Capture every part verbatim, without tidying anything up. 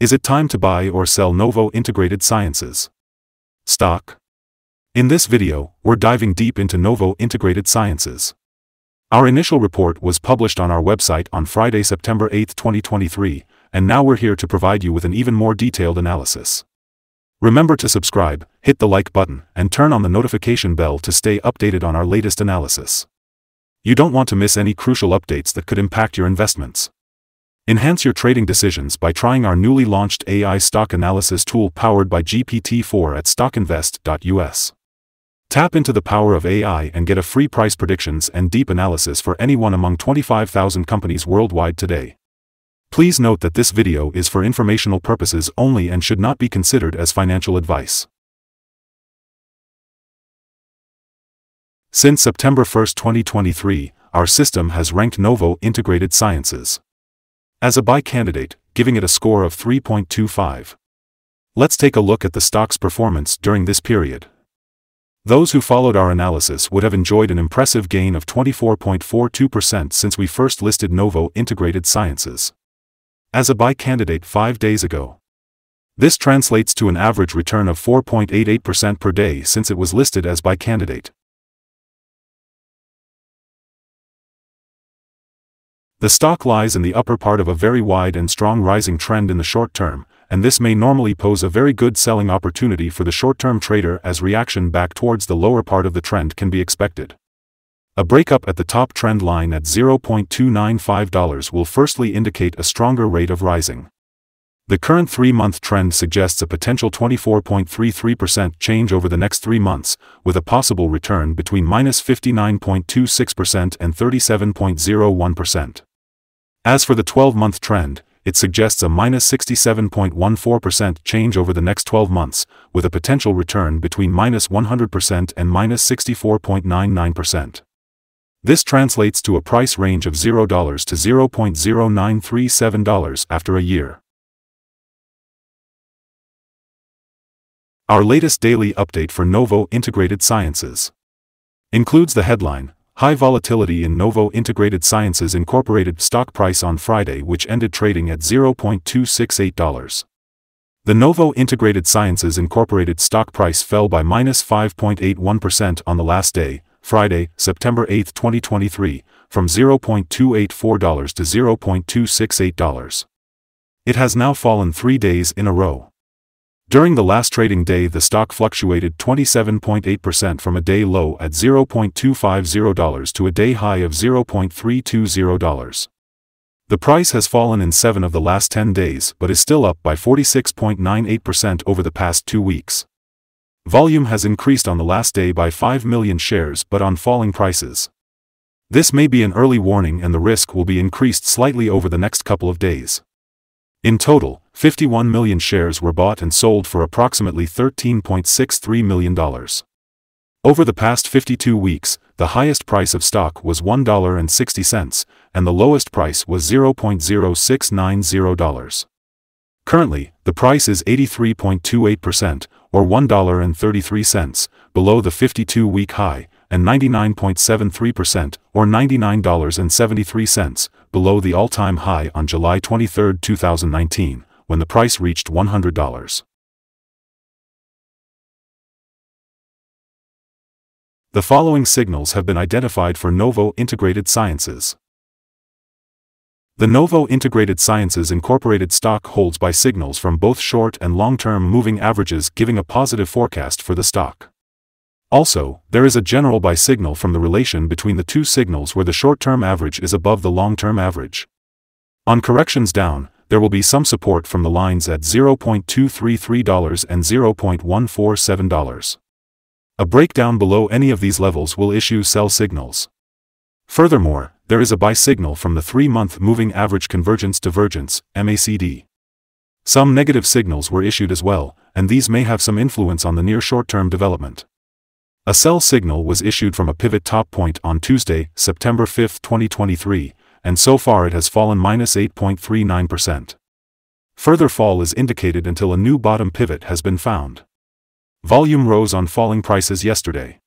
Is it time to buy or sell Novo Integrated Sciences stock? In this video, we're diving deep into Novo Integrated Sciences. Our initial report was published on our website on Friday, September eighth twenty twenty-three, and now we're here to provide you with an even more detailed analysis. Remember to subscribe, hit the like button, and turn on the notification bell to stay updated on our latest analysis. You don't want to miss any crucial updates that could impact your investments. Enhance your trading decisions by trying our newly launched A I stock analysis tool powered by G P T four at stock invest dot U S. Tap into the power of A I and get a free price predictions and deep analysis for anyone among twenty-five thousand companies worldwide today. Please note that this video is for informational purposes only and should not be considered as financial advice. Since September first twenty twenty-three, our system has ranked Novo Integrated Sciences as a buy candidate, giving it a score of three point two five. Let's take a look at the stock's performance during this period. Those who followed our analysis would have enjoyed an impressive gain of twenty-four point four two percent since we first listed Novo Integrated Sciences as a buy candidate five days ago. This translates to an average return of four point eight eight percent per day since it was listed as buy candidate. The stock lies in the upper part of a very wide and strong rising trend in the short term, and this may normally pose a very good selling opportunity for the short-term trader as reaction back towards the lower part of the trend can be expected. A breakup at the top trend line at zero point two nine five dollars will firstly indicate a stronger rate of rising. The current three-month trend suggests a potential twenty-four point three three percent change over the next three months, with a possible return between minus fifty-nine point two six percent and thirty-seven point zero one percent. As for the twelve-month trend, it suggests a minus sixty-seven point one four percent change over the next twelve months, with a potential return between minus one hundred percent and minus sixty-four point nine nine percent. This translates to a price range of zero to zero point zero nine three seven dollars after a year. Our latest daily update for Novo Integrated Sciences includes the headline, "High volatility in Novo Integrated Sciences Incorporated stock price on Friday," which ended trading at zero point two six eight dollars. The Novo Integrated Sciences Incorporated stock price fell by minus five point eight one percent on the last day, Friday, September eighth twenty twenty-three, from zero point two eight four dollars to zero point two six eight dollars. It has now fallen three days in a row. During the last trading day, the stock fluctuated twenty-seven point eight percent from a day low at zero point two five zero dollars to a day high of zero point three two zero dollars. The price has fallen in seven of the last ten days but is still up by forty-six point nine eight percent over the past two weeks. Volume has increased on the last day by five million shares but on falling prices. This may be an early warning and the risk will be increased slightly over the next couple of days. In total, fifty-one million shares were bought and sold for approximately thirteen point six three million dollars. Over the past fifty-two weeks, the highest price of stock was one dollar and sixty cents, and the lowest price was zero point zero six nine zero dollars. Currently, the price is eighty-three point two eight percent, or one dollar and thirty-three cents, below the fifty-two-week high, and ninety-nine point seven three percent, or ninety-nine dollars and seventy-three cents, below the all-time high on July twenty-third two thousand nineteen, when the price reached one hundred dollars. The following signals have been identified for Novo Integrated Sciences. The Novo Integrated Sciences Incorporated stock holds by signals from both short and long-term moving averages, giving a positive forecast for the stock. Also, there is a general buy signal from the relation between the two signals where the short-term average is above the long-term average. On corrections down, there will be some support from the lines at zero point two three three dollars and zero point one four seven dollars. A breakdown below any of these levels will issue sell signals. Furthermore, there is a buy signal from the three-month moving average convergence divergence, M A C D. Some negative signals were issued as well, and these may have some influence on the near short-term development. A sell signal was issued from a pivot top point on Tuesday, September fifth twenty twenty-three, and so far it has fallen minus eight point three nine percent. Further fall is indicated until a new bottom pivot has been found. Volume rose on falling prices yesterday.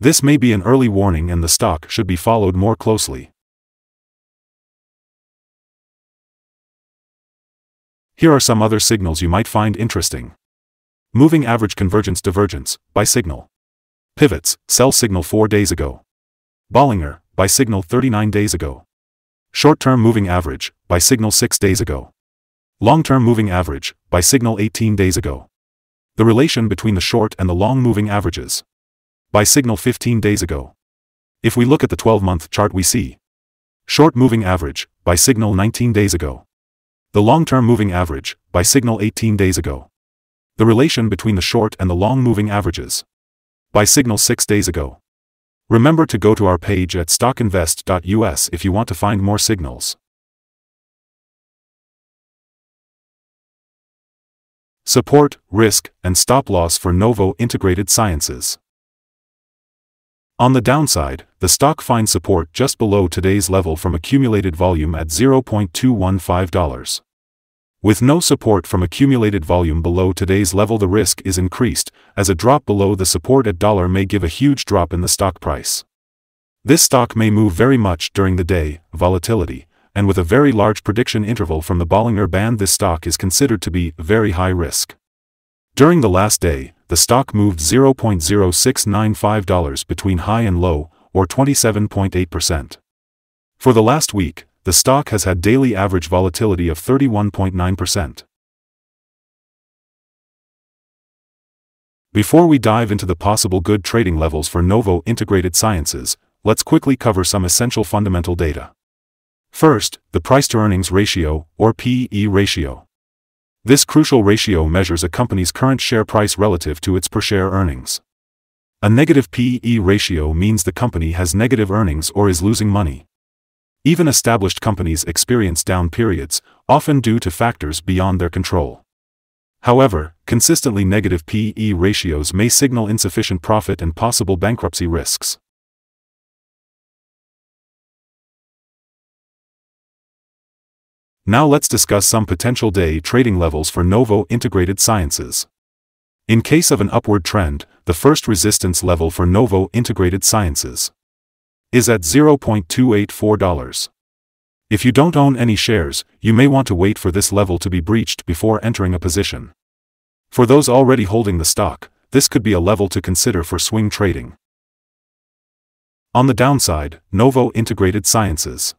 This may be an early warning and the stock should be followed more closely. Here are some other signals you might find interesting. Moving average convergence divergence, by signal. Pivots, sell signal four days ago. Bollinger, buy signal thirty-nine days ago. Short-term moving average, buy signal six days ago. Long-term moving average, buy signal eighteen days ago. The relation between the short and the long moving averages. Buy signal fifteen days ago. If we look at the twelve-month chart we see. Short moving average, buy signal nineteen days ago. The long-term moving average, buy signal eighteen days ago. The relation between the short and the long moving averages. Buy signal six days ago. Remember to go to our page at stock invest dot U S if you want to find more signals. Support, risk, and stop loss for Novo Integrated Sciences. On the downside, the stock finds support just below today's level from accumulated volume at zero point two one five dollars. With no support from accumulated volume below today's level, the risk is increased, as a drop below the support at dollar may give a huge drop in the stock price. This stock may move very much during the day, volatility, and with a very large prediction interval from the Bollinger Band, this stock is considered to be very high risk. During the last day, the stock moved zero point zero six nine five dollars between high and low, or twenty-seven point eight percent. For the last week, the stock has had daily average volatility of thirty-one point nine percent. Before we dive into the possible good trading levels for Novo Integrated Sciences, let's quickly cover some essential fundamental data. First, the price-to-earnings ratio, or P E ratio. This crucial ratio measures a company's current share price relative to its per-share earnings. A negative P E ratio means the company has negative earnings or is losing money. Even established companies experience down periods, often due to factors beyond their control. However, consistently negative P E ratios may signal insufficient profit and possible bankruptcy risks. Now let's discuss some potential day trading levels for Novo Integrated Sciences. In case of an upward trend, the first resistance level for Novo Integrated Sciences is at zero point two eight four dollars. If you don't own any shares, you may want to wait for this level to be breached before entering a position. For those already holding the stock, this could be a level to consider for swing trading. On the downside, Novo Integrated Sciences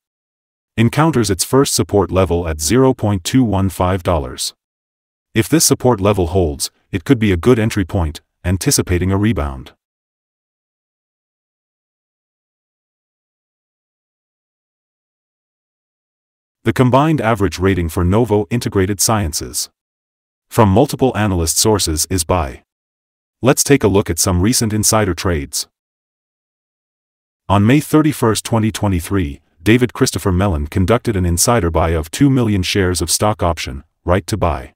encounters its first support level at zero point two one five dollars. If this support level holds, it could be a good entry point, anticipating a rebound. The combined average rating for Novo Integrated Sciences from multiple analyst sources is buy. Let's take a look at some recent insider trades. On May thirty-first twenty twenty-three, David Christopher Mellon conducted an insider buy of two million shares of stock option, right to buy.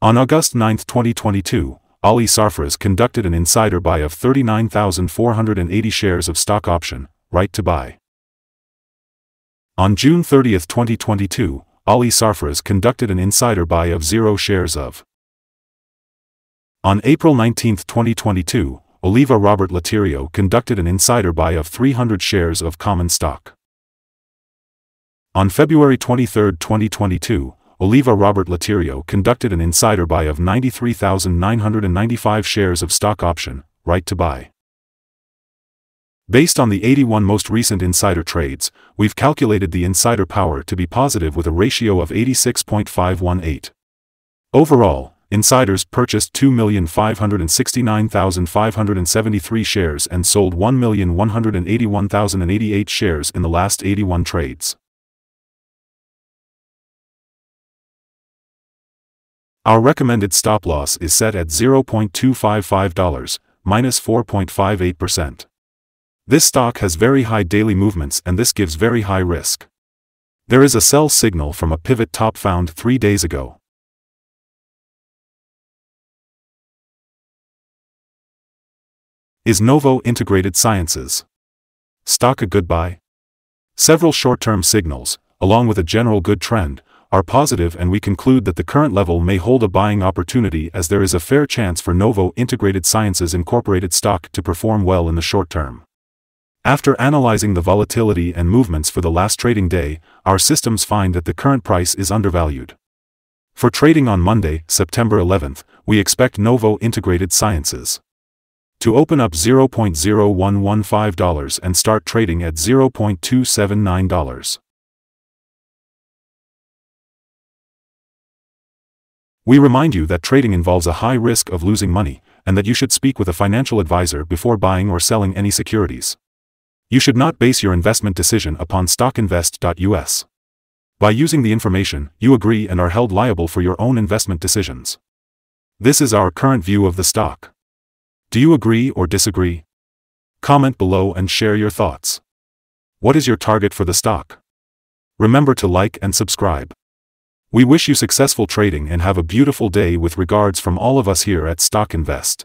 On August ninth twenty twenty-two, Ali Sarfraz conducted an insider buy of thirty-nine thousand four hundred eighty shares of stock option, right to buy. On June thirtieth twenty twenty-two, Ali Sarfraz conducted an insider buy of zero shares of. On April nineteenth twenty twenty-two, Oliva Robert Laterio conducted an insider buy of three hundred shares of common stock. On February twenty-third twenty twenty-two, Oliva Robert Laterio conducted an insider buy of ninety-three thousand nine hundred ninety-five shares of stock option, right to buy. Based on the eighty-one most recent insider trades, we've calculated the insider power to be positive with a ratio of eighty-six point five one eight. Overall, insiders purchased two million five hundred sixty-nine thousand five hundred seventy-three shares and sold one million one hundred eighty-one thousand eighty-eight shares in the last eighty-one trades. Our recommended stop loss is set at zero point two five five dollars, minus four point five eight percent. This stock has very high daily movements and this gives very high risk. There is a sell signal from a pivot top found three days ago. Is Novo Integrated Sciences stock a good buy? Several short-term signals, along with a general good trend, are positive and we conclude that the current level may hold a buying opportunity as there is a fair chance for Novo Integrated Sciences Incorporated stock to perform well in the short term. After analyzing the volatility and movements for the last trading day, our systems find that the current price is undervalued. For trading on Monday, September eleventh, we expect Novo Integrated Sciences to open up zero point zero one one five dollars and start trading at zero point two seven nine dollars. We remind you that trading involves a high risk of losing money, and that you should speak with a financial advisor before buying or selling any securities. You should not base your investment decision upon stock invest dot U S. By using the information, you agree and are held liable for your own investment decisions. This is our current view of the stock. Do you agree or disagree? Comment below and share your thoughts. What is your target for the stock? Remember to like and subscribe. We wish you successful trading and have a beautiful day with regards from all of us here at Stock Invest.